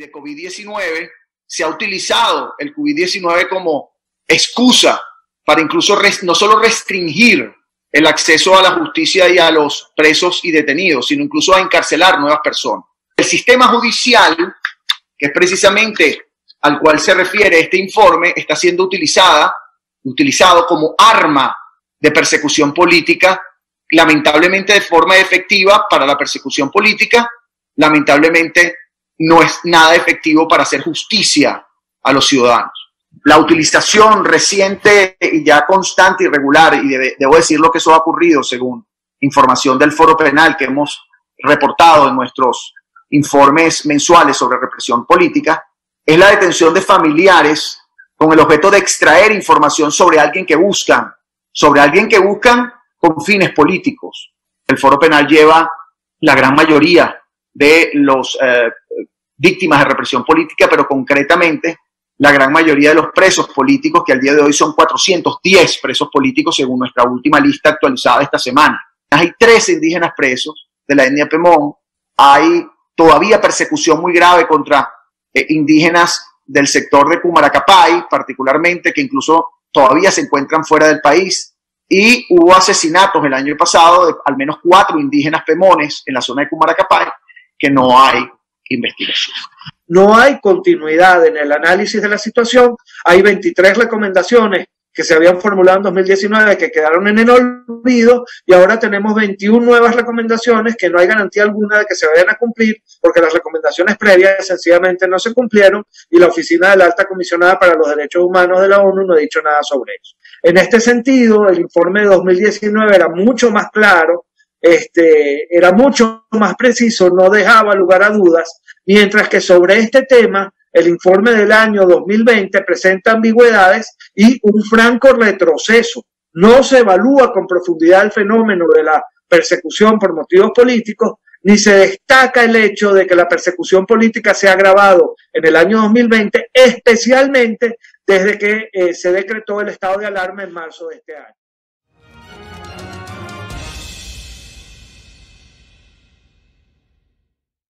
de COVID-19, se ha utilizado el COVID-19 como excusa para incluso no solo restringir el acceso a la justicia y a los presos y detenidos, sino incluso a encarcelar nuevas personas. El sistema judicial, que es precisamente al cual se refiere este informe, está siendo utilizado como arma de persecución política, lamentablemente de forma efectiva para la persecución política, lamentablemente no es nada efectivo para hacer justicia a los ciudadanos. La utilización reciente y ya constante y regular, y debo decir lo que eso ha ocurrido según información del Foro Penal que hemos reportado en nuestros informes mensuales sobre represión política, es la detención de familiares con el objeto de extraer información sobre alguien que buscan con fines políticos. El Foro Penal lleva la gran mayoría de los víctimas de represión política, pero concretamente la gran mayoría de los presos políticos, que al día de hoy son 410 presos políticos según nuestra última lista actualizada esta semana. Hay 13 indígenas presos de la etnia Pemón. Hay todavía persecución muy grave contra indígenas del sector de Cumaracapay, particularmente, que incluso todavía se encuentran fuera del país. Y hubo asesinatos el año pasado de al menos 4 indígenas pemones en la zona de Cumaracapay, que no hay investigación. No hay continuidad en el análisis de la situación. Hay 23 recomendaciones que se habían formulado en 2019 que quedaron en el olvido, y ahora tenemos 21 nuevas recomendaciones que no hay garantía alguna de que se vayan a cumplir, porque las recomendaciones previas sencillamente no se cumplieron y la Oficina de la Alta Comisionada para los Derechos Humanos de la ONU no ha dicho nada sobre eso. En este sentido, el informe de 2019 era mucho más claro, era mucho más preciso, no dejaba lugar a dudas, mientras que sobre este tema el informe del año 2020 presenta ambigüedades y un franco retroceso. No se evalúa con profundidad el fenómeno de la persecución por motivos políticos, ni se destaca el hecho de que la persecución política se ha agravado en el año 2020, especialmente desde que se decretó el estado de alarma en marzo de este año.